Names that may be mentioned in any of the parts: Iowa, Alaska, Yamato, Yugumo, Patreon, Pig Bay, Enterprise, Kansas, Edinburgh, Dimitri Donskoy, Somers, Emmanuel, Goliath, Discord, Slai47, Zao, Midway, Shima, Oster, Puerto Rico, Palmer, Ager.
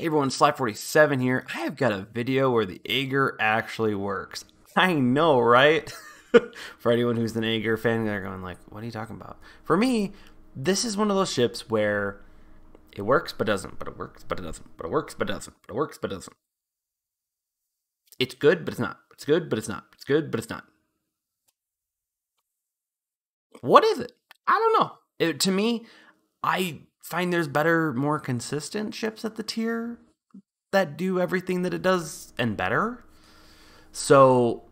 Hey everyone, Slai47 here. I have got a video where the Ager actually works. I know, right? For anyone who's an Ager fan, they're going like, what are you talking about? For me, this is one of those ships where it works but doesn't, but it works but it doesn't, but it works but doesn't, but it works but doesn't. It's good, but it's not. It's good, but it's not. It's good, but it's not. What is it? I don't know. To me, I find there's better, more consistent ships at the tier that do everything that it does and better. So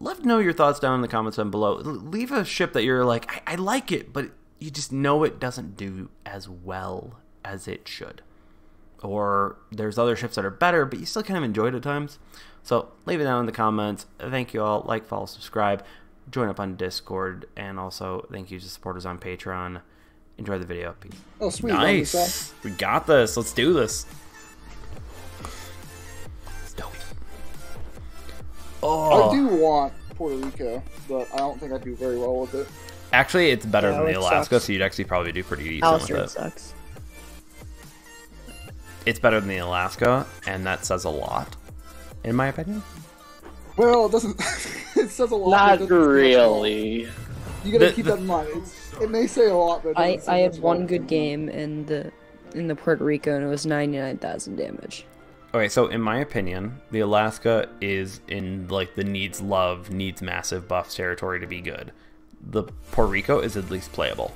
let me know your thoughts down in the comments down below. Leave a ship that you're like, I like it, but you just know it doesn't do as well as it should. Or there's other ships that are better, but you still kind of enjoy it at times. So leave it down in the comments. Thank you all. Like, follow, subscribe. Join up on Discord, and also thank you to supporters on Patreon. Enjoy the video. Peace. Oh, sweet. Nice. We got this. Let's do this. It's dope. Oh. I do want Puerto Rico, but I don't think I do very well with it. Actually, it's better than the Alaska, so you'd actually probably do pretty decent with it. Sucks. It's better than the Alaska, and that says a lot, in my opinion. Well, it doesn't. It says a lot. Not really. You gotta keep that in mind. It may say a lot, but I had one good game in the Puerto Rico, and it was 99,000 damage. Okay, so in my opinion, the Alaska is in like the needs massive buffs territory to be good. The Puerto Rico is at least playable.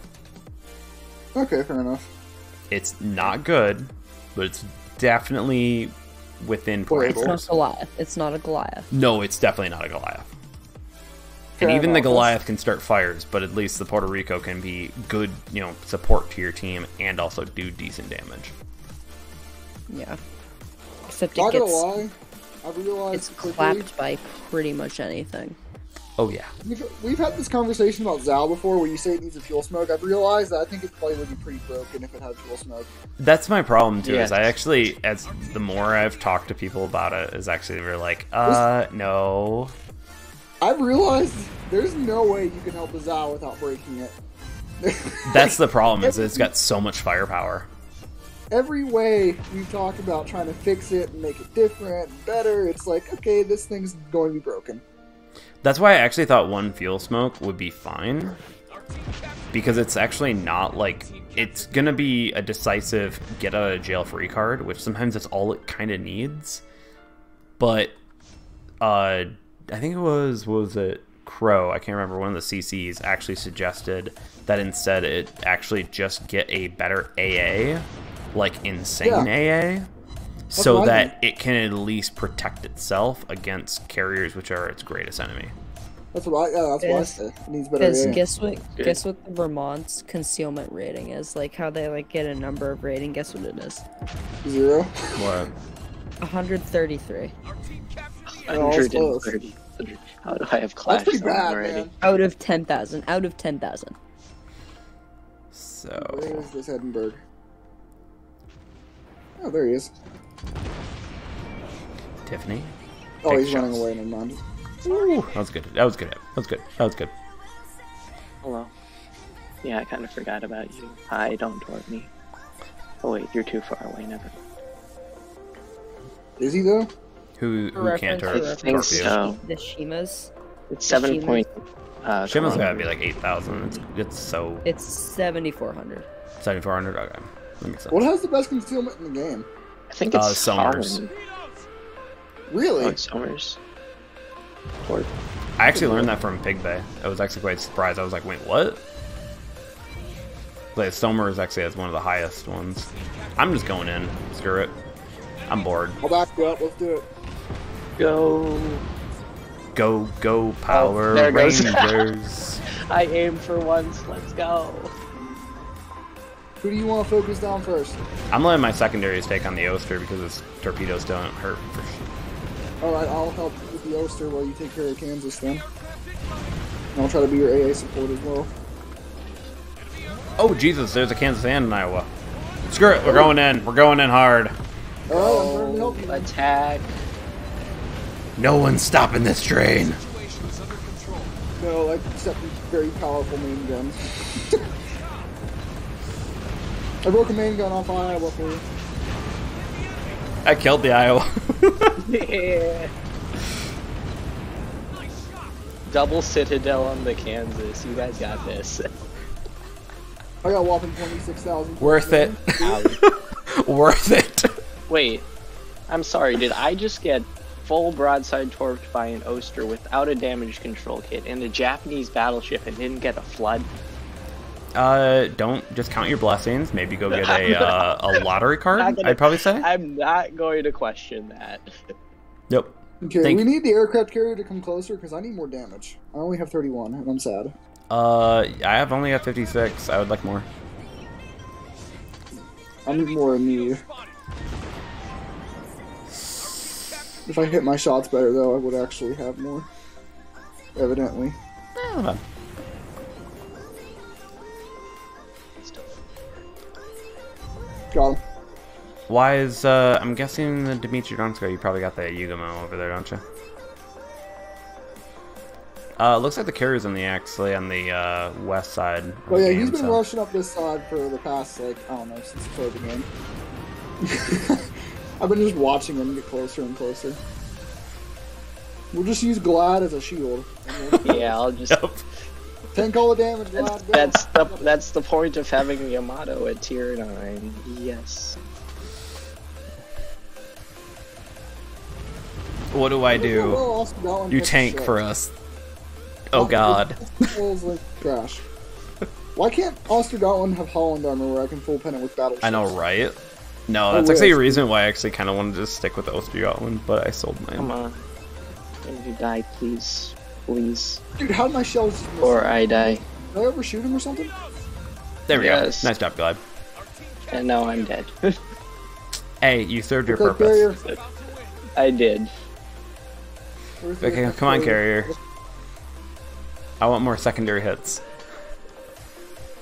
Okay, fair enough. It's not good, but it's definitely within parameters. It's not Goliath. It's not a Goliath. No, it's definitely not a Goliath. And even the Goliath can start fires, but at least the Puerto Rico can be good, you know, support to your team and also do decent damage. Yeah. Except it it's clapped by pretty much anything. Oh yeah. We've had this conversation about Zao before, where you say it needs a fuel smoke. I've realized that I think it probably would be pretty broken if it had fuel smoke. That's my problem too. Yeah. Is I actually, as the more I've talked to people about it, is actually they're like, no. I've realized there's no way you can help a Zao without breaking it. That's the problem, is it's got so much firepower. Every way we've talked about trying to fix it and make it different, better, it's like, okay, this thing's going to be broken. That's why I actually thought one fuel smoke would be fine. Because it's actually not like, it's going to be a decisive get out of jail free card, which sometimes that's all it kind of needs. But, I think it was it Crow? I can't remember. One of the CCs actually suggested that instead it actually just get a better AA, like insane AA, so that it can at least protect itself against carriers, which are its greatest enemy. That's what I said. It needs better AA. Guess what the Vermont's concealment rating is? Like how they like get a number of rating. Guess what it is? 0. What? 133. 130. How do I have Clash already? Man. Out of 10,000. Out of 10,000. So. Where is this Edinburgh? Oh, there he is. Tiffany. Oh, he's running away in mind. That was good. That was good. That was good. That was good. Hello. Yeah, I kind of forgot about you. Hi, don't taunt me. Oh wait, you're too far away. Never. Is he though? Who can't hurt? I think so. The Shimas. It's 7 point. Shima's gotta be like 8,000. It's so. It's 7,400. 7,400. Okay, that makes sense. What has the best concealment in the game? I think it's Somers. Really? Oh, it's Somers. I actually learned that from Pig Bay. I was actually quite surprised. I was like, wait, what? Like Somers actually has one of the highest ones. I'm just going in. Screw it. I'm bored. I'll back you up. Let's do it. Go, Power Rangers. I aim for once. Let's go. Who do you want to focus down first? I'm letting my secondaries take on the Oster because its torpedoes don't hurt for sure. Alright, I'll help with the Oster while you take care of Kansas then. And I'll try to be your AA support as well. Oh, Jesus, there's a Kansas and an Iowa. Screw it, we're going in. We're going in hard. Oh, attack. No one's stopping this train. No, except these very powerful main guns. I broke a main gun off on Iowa for you. I killed the Iowa. Yeah. Double Citadel on the Kansas. You guys got this. I got whopping 26,000. Worth it. Worth it. Wait, I'm sorry. Did I just get full broadside torped by an Oster without a damage control kit and a Japanese battleship and didn't get a flood? Don't just count your blessings. Maybe go get a lottery card. I'd probably say. I'm not going to question that. Nope. Okay, we need the aircraft carrier to come closer because I need more damage. I only have 31, and I'm sad. I have only got 56. I would like more. I need more of me. If I hit my shots better, though, I would actually have more. Evidently. Oh. Got him. Why is, I'm guessing the Dimitri Donskoy, you probably got the Yugumo over there, don't you? Looks like the carrier's on the actually on the, west side. Oh yeah, he's been rushing up this side for the past, like, I don't know, since the start of the game. I've been just watching him get closer and closer. We'll just use Glad as a shield. Yeah, I'll just... Yep. Tank all the damage, Glad. That's the point of having Yamato at tier 9. Yes. What do I do? You tank for us. Oh god. Gosh. Why can't Oster Gotland have Holland armor where I can full pennant with battleships? I know, right? No, that's actually a reason why I actually kind of wanted to stick with Oster Gotland, but I sold mine. Come on. Can you die, please? Please. Dude, how did my shells miss? Or I die. Did I overshoot him or something? There we go. Nice job, Glad. And now I'm dead. Hey, you served your purpose. I did. Okay, come on, carrier. I want more secondary hits.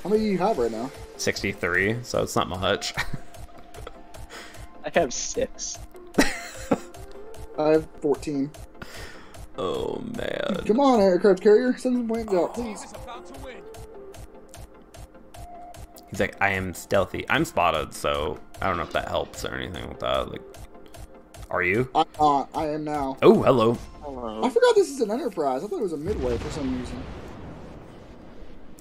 How many do you have right now? 63, so it's not much. I have 6. I have 14. Oh, man. Come on, aircraft carrier. Send some points out, please. He's like, I am stealthy. I'm spotted, so I don't know if that helps or anything with that. Like, are you? I am now. Oh, hello. Hello. I forgot this is an Enterprise. I thought it was a Midway for some reason.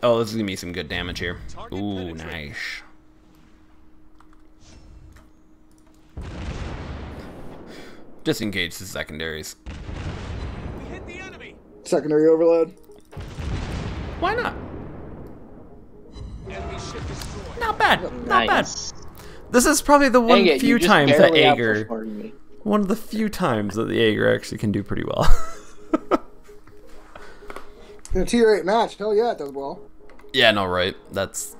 Oh, this is gonna be some good damage here. Target Ooh, penetrate. Nice. Just engage the secondaries. We hit the enemy. Secondary overload. Why not? Enemy ship destroyed. Not bad. Not bad. This is probably the one few times that Ager. One of the few times that the Ager actually can do pretty well. In a tier 8 match, hell yeah, it does well. Yeah, no, right. That's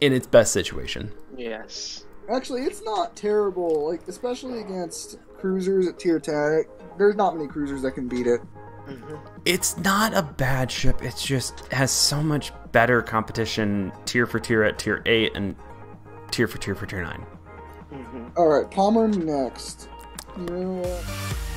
in its best situation. Yes. Actually, it's not terrible, like especially against cruisers at tier 10. There's not many cruisers that can beat it. Mm-hmm. It's not a bad ship. It's just has so much better competition tier for tier at tier 8 and tier for tier 9. Mm-hmm. All right, Palmer next. You know what?